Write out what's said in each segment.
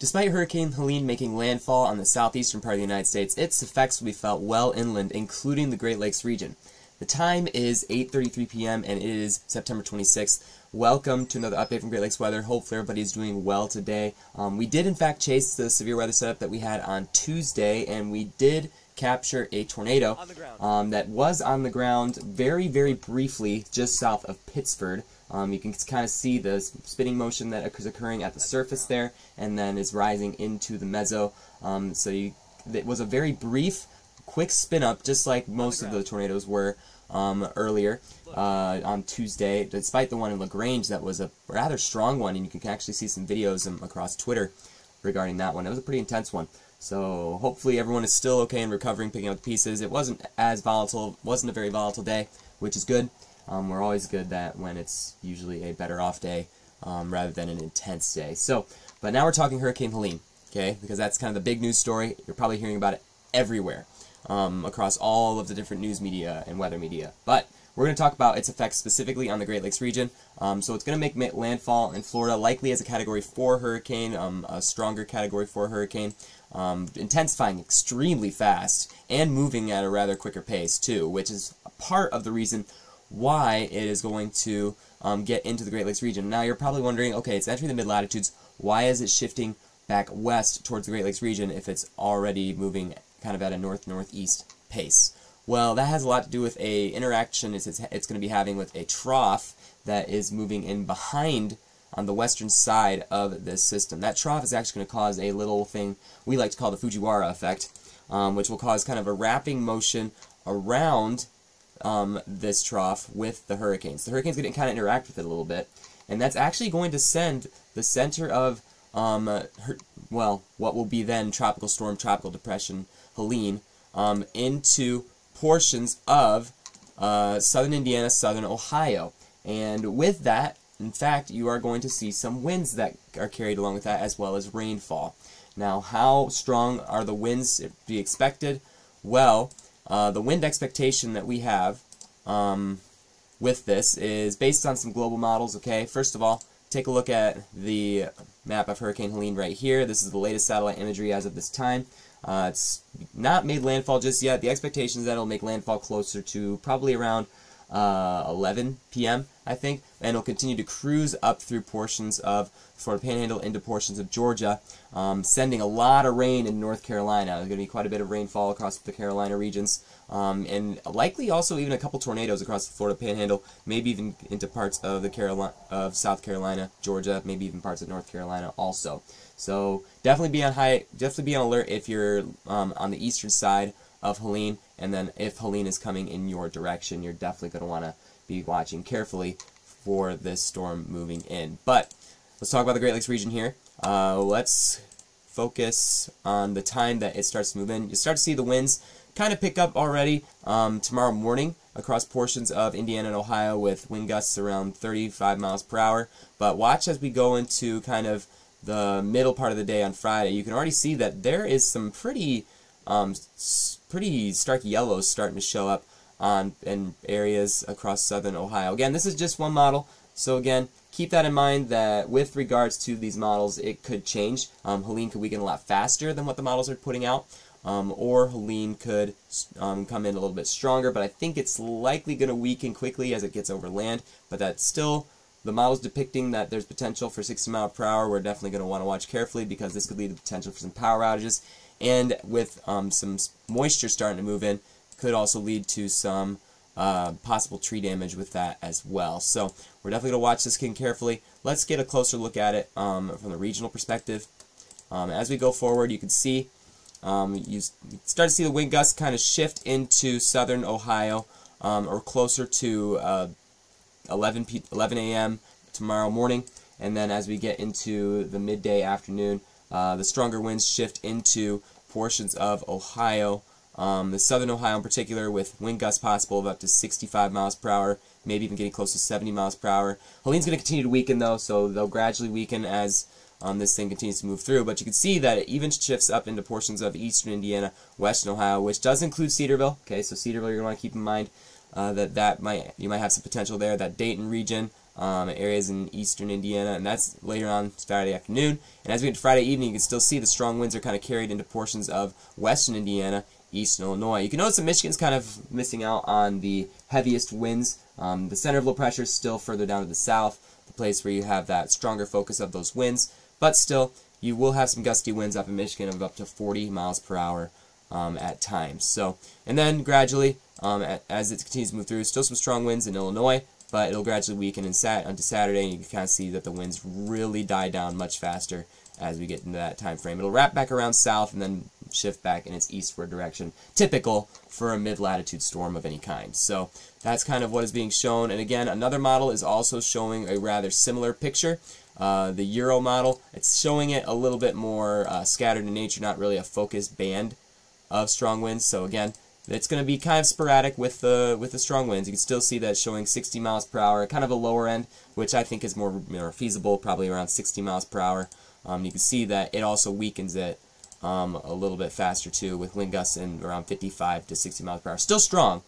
Despite Hurricane Helene making landfall on the southeastern part of the United States, its effects will be felt well inland, including the Great Lakes region. The time is 8:33 p.m. and it is September 26th. Welcome to another update from Great Lakes Weather. Hopefully everybody's doing well today. We did in fact chase the severe weather setup that we had on Tuesday, and we did capture a tornado that was on the ground very, very briefly just south of Pittsford. You can kind of see the spinning motion that is occurring at the surface there, and then is rising into the mezzo. It was a very brief, quick spin-up, just like most of the tornadoes were earlier on Tuesday, despite the one in LaGrange that was a rather strong one, and you can actually see some videos across Twitter regarding that one. It was a pretty intense one. So hopefully everyone is still okay and recovering, picking up the pieces. It wasn't as volatile, wasn't a very volatile day, which is good. We're always good that when it's usually a better off day rather than an intense day. So, but now we're talking Hurricane Helene, okay? Because that's kind of the big news story. You're probably hearing about it everywhere across all of the different news media and weather media. But we're going to talk about its effects specifically on the Great Lakes region. So it's going to make landfall in Florida, likely as a Category 4 hurricane, a stronger Category 4 hurricane, intensifying extremely fast and moving at a rather quicker pace too, which is part of the reason why it is going to get into the Great Lakes region. Now you're probably wondering, okay, it's entering the mid-latitudes, why is it shifting back west towards the Great Lakes region if it's already moving kind of at a north-northeast pace? Well, that has a lot to do with a interaction it's going to be having with a trough that is moving in behind on the western side of this system. That trough is actually going to cause a little thing we like to call the Fujiwara effect, which will cause kind of a wrapping motion around this trough with the hurricanes. The hurricane's going to kind of interact with it a little bit, and that's actually going to send the center of what will be then tropical storm, tropical depression Helene into portions of southern Indiana, southern Ohio. And with that, in fact, you are going to see some winds that are carried along with that, as well as rainfall. Now, how strong are the winds to be expected? Well, the wind expectation that we have with this is based on some global models, okay? First of all, take a look at the map of Hurricane Helene right here. This is the latest satellite imagery as of this time. It's not made landfall just yet. The expectation is that it'll make landfall closer to probably around 11 p.m., I think, and it'll continue to cruise up through portions of Florida Panhandle into portions of Georgia, sending a lot of rain in North Carolina. There's going to be quite a bit of rainfall across the Carolina regions, and likely also even a couple tornadoes across the Florida Panhandle, maybe even into parts of the South Carolina, Georgia, maybe even parts of North Carolina also. So definitely be on alert if you're on the eastern side of Helene, and then if Helene is coming in your direction, you're definitely going to want to be watching carefully for this storm moving in. But let's talk about the Great Lakes region here. Let's focus on the time that it starts to move in. You start to see the winds kind of pick up already tomorrow morning across portions of Indiana and Ohio with wind gusts around 35 miles per hour. But watch as we go into kind of the middle part of the day on Friday. You can already see that there is some pretty stark yellows starting to show up in areas across southern Ohio. Again, this is just one model, so again, keep that in mind that with regards to these models, it could change. Helene could weaken a lot faster than what the models are putting out, or Helene could come in a little bit stronger, but I think it's likely going to weaken quickly as it gets over land, but that's still the models depicting that there's potential for 60 miles per hour. We're definitely going to want to watch carefully because this could lead to potential for some power outages. And with some moisture starting to move in, could also lead to some possible tree damage with that as well. So we're definitely going to watch this carefully. Let's get a closer look at it from the regional perspective. As we go forward, you can see, you start to see the wind gusts kind of shift into southern Ohio or closer to 11 a.m. tomorrow morning, and then as we get into the midday afternoon, the stronger winds shift into portions of Ohio, the southern Ohio in particular, with wind gusts possible of up to 65 miles per hour, maybe even getting close to 70 miles per hour. Helene's going to continue to weaken though, so they'll gradually weaken as this thing continues to move through, but you can see that it even shifts up into portions of eastern Indiana, western Ohio, which does include Cedarville. Okay, so Cedarville, you're going to want to keep in mind that might have some potential there. That Dayton region, areas in eastern Indiana, and that's later on Friday afternoon. And as we get to Friday evening, you can still see the strong winds are kind of carried into portions of western Indiana, eastern Illinois. You can notice that Michigan's kind of missing out on the heaviest winds. The center of low pressure is still further down to the south, the place where you have that stronger focus of those winds, but still you will have some gusty winds up in Michigan of up to 40 miles per hour at times. So, and then gradually, as it continues to move through, still some strong winds in Illinois, but it'll gradually weaken onto Saturday, and you can kind of see that the winds really die down much faster as we get into that time frame. It'll wrap back around south and then shift back in its eastward direction, typical for a mid-latitude storm of any kind. So that's kind of what is being shown. And again, another model is also showing a rather similar picture. The Euro model, it's showing it a little bit more scattered in nature, not really a focused band of strong winds. So again, it's going to be kind of sporadic with the strong winds. You can still see that showing 60 miles per hour, kind of a lower end, which I think is more feasible, probably around 60 miles per hour. You can see that it also weakens it a little bit faster too, with wind gusts in around 55 to 60 miles per hour. Still strong,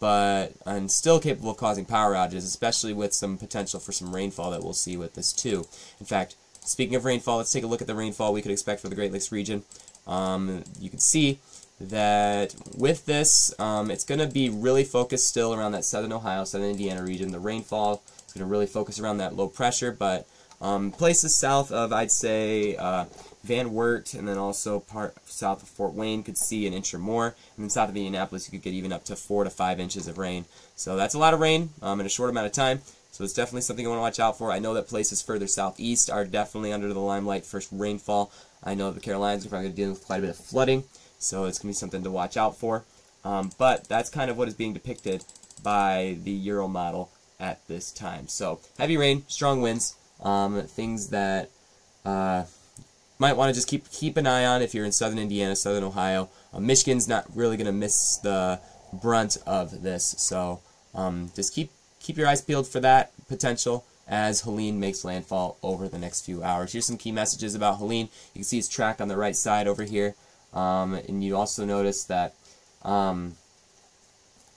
but and still capable of causing power outages, especially with some potential for some rainfall that we'll see with this too. In fact, speaking of rainfall, let's take a look at the rainfall we could expect for the Great Lakes region. You can see that with this, it's going to be really focused still around that southern Ohio, southern Indiana region. The rainfall is going to really focus around that low pressure, but places south of, I'd say, Van Wert, and then also part south of Fort Wayne could see an inch or more. And then south of Indianapolis, you could get even up to 4 to 5 inches of rain. So that's a lot of rain in a short amount of time. So it's definitely something you want to watch out for. I know that places further southeast are definitely under the limelight for rainfall. I know the Carolinas are probably going to deal with quite a bit of flooding. So it's going to be something to watch out for. But that's kind of what is being depicted by the Euro model at this time. So heavy rain, strong winds, things that might want to just keep an eye on if you're in southern Indiana, southern Ohio. Michigan's not really going to miss the brunt of this. So just keep your eyes peeled for that potential as Helene makes landfall over the next few hours. Here's some key messages about Helene. You can see its track on the right side over here. And you also notice that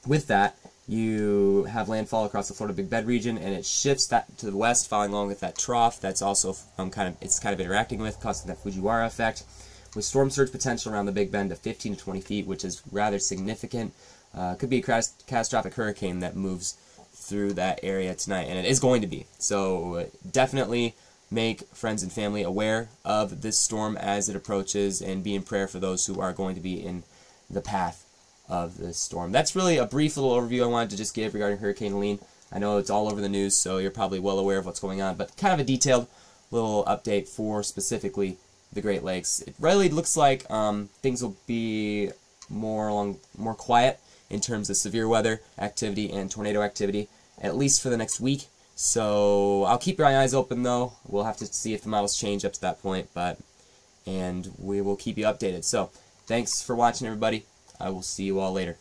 with that, you have landfall across the Florida Big Bend region, and it shifts that to the west, following along with that trough that's also kind of interacting with, causing that Fujiwara effect, with storm surge potential around the Big Bend of 15 to 20 feet, which is rather significant. Could be a catastrophic hurricane that moves through that area tonight, and it is going to be. So definitely make friends and family aware of this storm as it approaches, and be in prayer for those who are going to be in the path of this storm. That's really a brief little overview I wanted to just give regarding Hurricane Helene. I know it's all over the news, so you're probably well aware of what's going on, but kind of a detailed little update for specifically the Great Lakes. It really looks like things will be more quiet in terms of severe weather activity and tornado activity, at least for the next week. So I'll keep my eyes open, though. We'll have to see if the models change up to that point, and we will keep you updated. So thanks for watching, everybody. I will see you all later.